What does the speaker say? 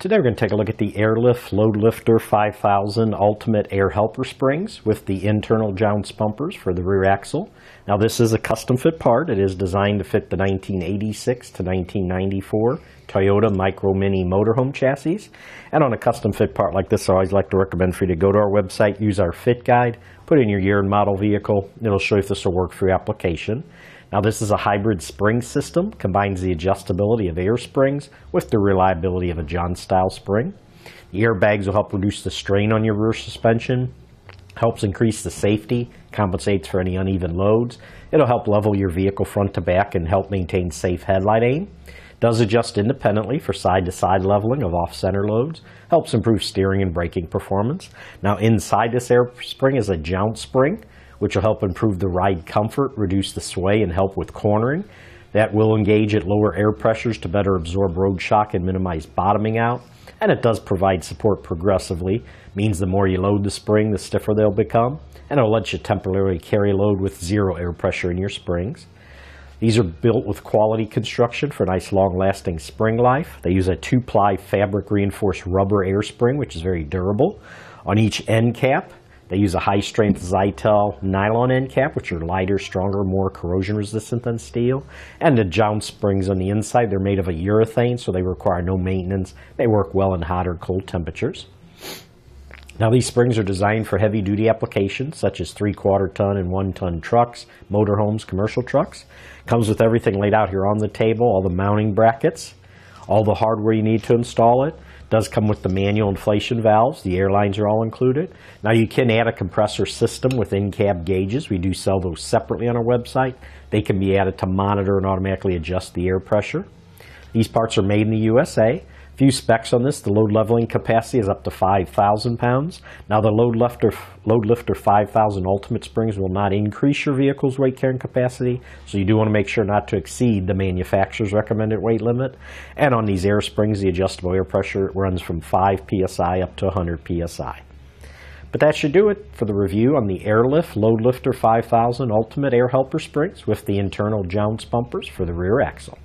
Today we're going to take a look at the Air Lift LoadLifter 5000 Ultimate Air Helper Springs with the internal jounce pumpers for the rear axle. Now this is a custom fit part. It is designed to fit the 1986 to 1994 Toyota Micro Mini Motorhome chassis. And on a custom fit part like this, I always like to recommend for you to go to our website, use our fit guide, put in your year and model vehicle. It'll show you if this will work for your application. Now this is a hybrid spring system, combines the adjustability of air springs with the reliability of a John style spring. The airbags will help reduce the strain on your rear suspension, helps increase the safety, compensates for any uneven loads. It'll help level your vehicle front to back and help maintain safe headlight aim. Does adjust independently for side-to-side leveling of off-center loads. Helps improve steering and braking performance. Now inside this air spring is a jounce spring, which will help improve the ride comfort, reduce the sway, and help with cornering. That will engage at lower air pressures to better absorb road shock and minimize bottoming out. And it does provide support progressively. Means the more you load the spring, the stiffer they'll become. And it'll let you temporarily carry load with zero air pressure in your springs. These are built with quality construction for nice long-lasting spring life. They use a 2-ply fabric reinforced rubber air spring, which is very durable. On each end cap, they use a high-strength Zytel nylon end cap, which are lighter, stronger, more corrosion-resistant than steel. And the jounce springs on the inside, they're made of a urethane, so they require no maintenance. They work well in hot or cold temperatures. Now, these springs are designed for heavy-duty applications, such as 3/4-ton and 1-ton trucks, motorhomes, commercial trucks. Comes with everything laid out here on the table, all the mounting brackets, all the hardware you need to install it. Does come with the manual inflation valves. The airlines are all included. Now you can add a compressor system with in-cab gauges. We do sell those separately on our website. They can be added to monitor and automatically adjust the air pressure. These parts are made in the USA. A few specs on this. The load leveling capacity is up to 5,000 pounds. Now the LoadLifter 5000 Ultimate Springs will not increase your vehicle's weight carrying capacity, so you do want to make sure not to exceed the manufacturer's recommended weight limit. And on these air springs, the adjustable air pressure runs from 5 psi up to 100 psi. But that should do it for the review on the Air Lift LoadLifter 5000 Ultimate Air Helper Springs with the internal jounce pumpers for the rear axle.